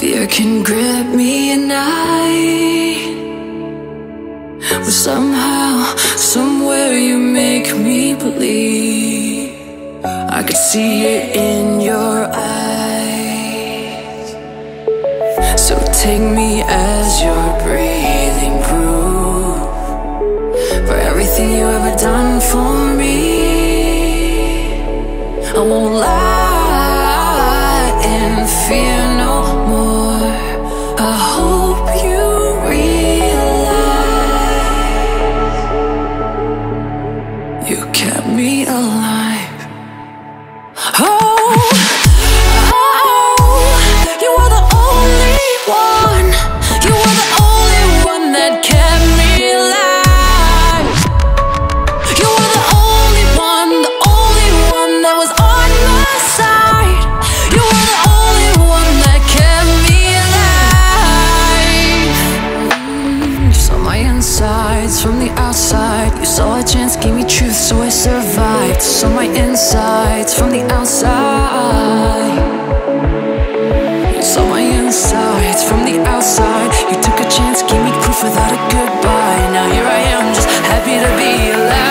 Fear can grip me and I will somehow, somewhere you make me believe. I could see it in your eyes. So take me as your breathing proof for everything you ever done for me. I won't lie and fear no more. I hope you realize you kept me alive. Oh, oh, you were the only one. You were the only one that kept me alive. You were the only one that was on my side. You were the only one that kept me alive. You saw my insides from the outside. You saw a chance, gave me truth, so I survived. You saw my insides from the outside. You saw my insides from the outside. You took a chance, gave me proof without a goodbye. Now here I am, just happy to be alive.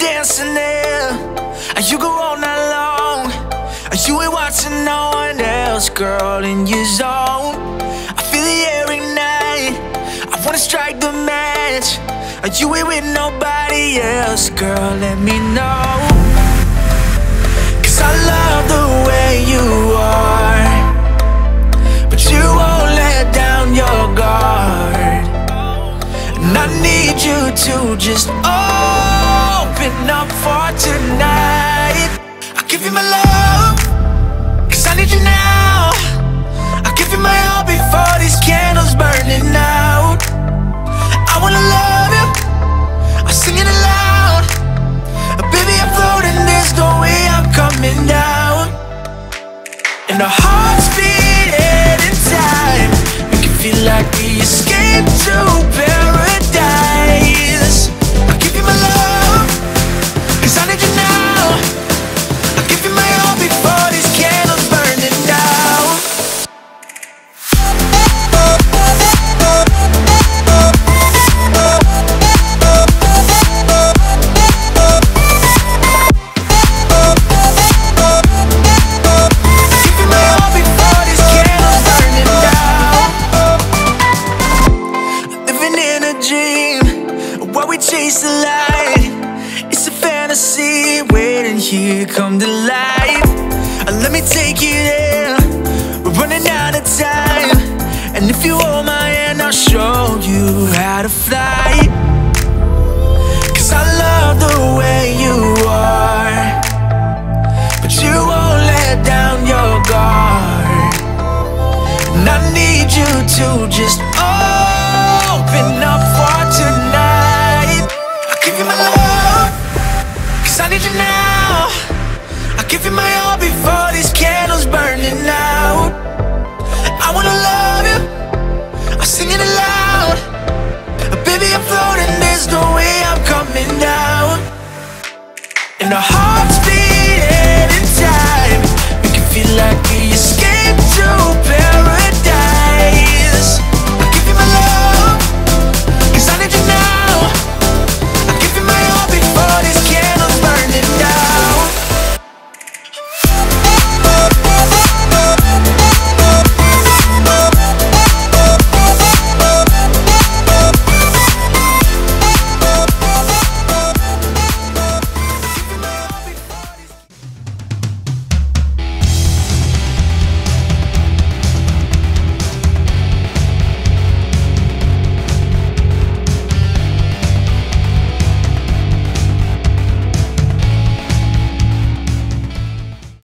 Dancing there, you go all night long. You ain't watching no one else, girl, in your zone. I feel the air ignite. I wanna strike the match. You ain't with nobody else, girl, let me know. 'Cause I love the way you are, but you won't let down your guard. And I need you to just open up for tonight. I'll give you my love, 'cause I need you now. I'll give you my all before these candles burning out. I wanna love you, I'll sing it aloud. Baby, I'm floating, there's no way I'm coming down. And our hearts beating in time. We can feel like we escaped to paradise. I'll give you my love, 'cause I need you now. I'll give you my all before these candles burn it down. I'll give you my all before these candles burn it down. Living in a dream while we chase the light. It's a fantasy waiting here, come to life. Let me take you there. We're running out of time. And if you hold my hand, I'll show you how to fly. 'Cause I love the way you are, but you won't let down your guard. And I need you to just open up for tonight. I'll give you my love, 'cause I need you now. I'll give you my all before these candles burning out. I wanna love you, I'll sing it aloud. in the heart.